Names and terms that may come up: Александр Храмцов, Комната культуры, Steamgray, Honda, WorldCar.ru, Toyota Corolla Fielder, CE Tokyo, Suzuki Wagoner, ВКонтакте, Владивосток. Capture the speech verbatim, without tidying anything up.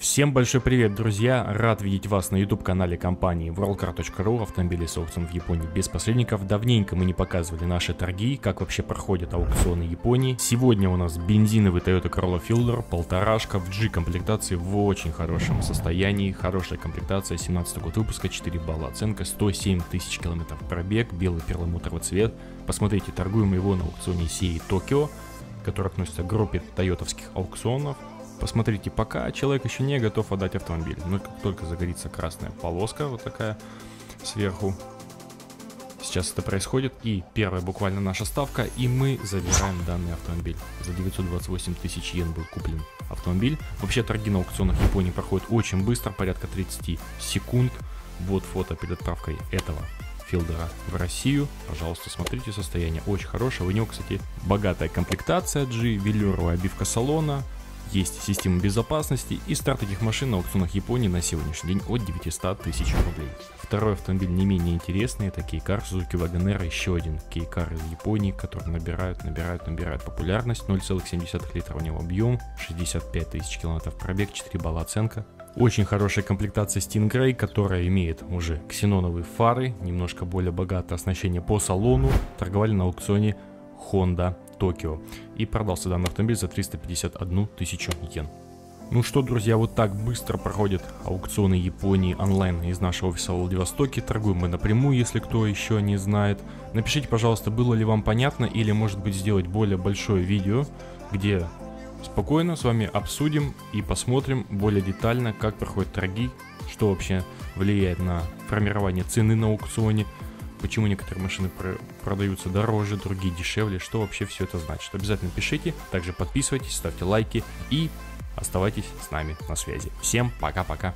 Всем большой привет, друзья! Рад видеть вас на YouTube-канале компании worldcar точка ру. Автомобили собственно в Японии без посредников. Давненько мы не показывали наши торги, как вообще проходят аукционы Японии. Сегодня у нас бензиновый Toyota Corolla Fielder, полторашка в G-комплектации в очень хорошем состоянии. Хорошая комплектация, семнадцатый год выпуска, четыре балла оценка, сто семь тысяч километров пробег, белый перламутровый цвет. Посмотрите, торгуем его на аукционе си и Tokyo, который относится к группе тойотовских аукционов. Посмотрите, пока человек еще не готов отдать автомобиль, но как только загорится красная полоска, вот такая, сверху, сейчас это происходит, и первая буквально наша ставка, и мы забираем данный автомобиль. За девятьсот двадцать восемь тысяч йен был куплен автомобиль. Вообще торги на аукционах Японии проходят очень быстро, порядка тридцати секунд. Вот фото перед отправкой этого Филдера в Россию. Пожалуйста, смотрите, состояние очень хорошее. У него, кстати, богатая комплектация G, велюровая обивка салона. Есть система безопасности, и старт таких машин на аукционах Японии на сегодняшний день от девятисот тысяч рублей. Второй автомобиль не менее интересный, это кейкар Suzuki Wagoner, еще один кейкар из Японии, который набирают, набирают, набирают популярность. ноль целых семь десятых литра у него объем, шестьдесят пять тысяч километров пробег, четыре балла оценка. Очень хорошая комплектация Steamgray, которая имеет уже ксеноновые фары, немножко более богатое оснащение по салону. Торговали на аукционе Honda Токио, и продался данный автомобиль за триста пятьдесят одну тысячу йен. Ну что, друзья, вот так быстро проходят аукционы Японии онлайн из нашего офиса в Владивостоке. Торгуем мы напрямую, если кто еще не знает. Напишите, пожалуйста, было ли вам понятно, или, может быть, сделать более большое видео, где спокойно с вами обсудим и посмотрим более детально, как проходят торги, что вообще влияет на формирование цены на аукционе. Почему некоторые машины продаются дороже, другие дешевле, что вообще все это значит. Обязательно пишите, также подписывайтесь, ставьте лайки и оставайтесь с нами на связи. Всем пока-пока!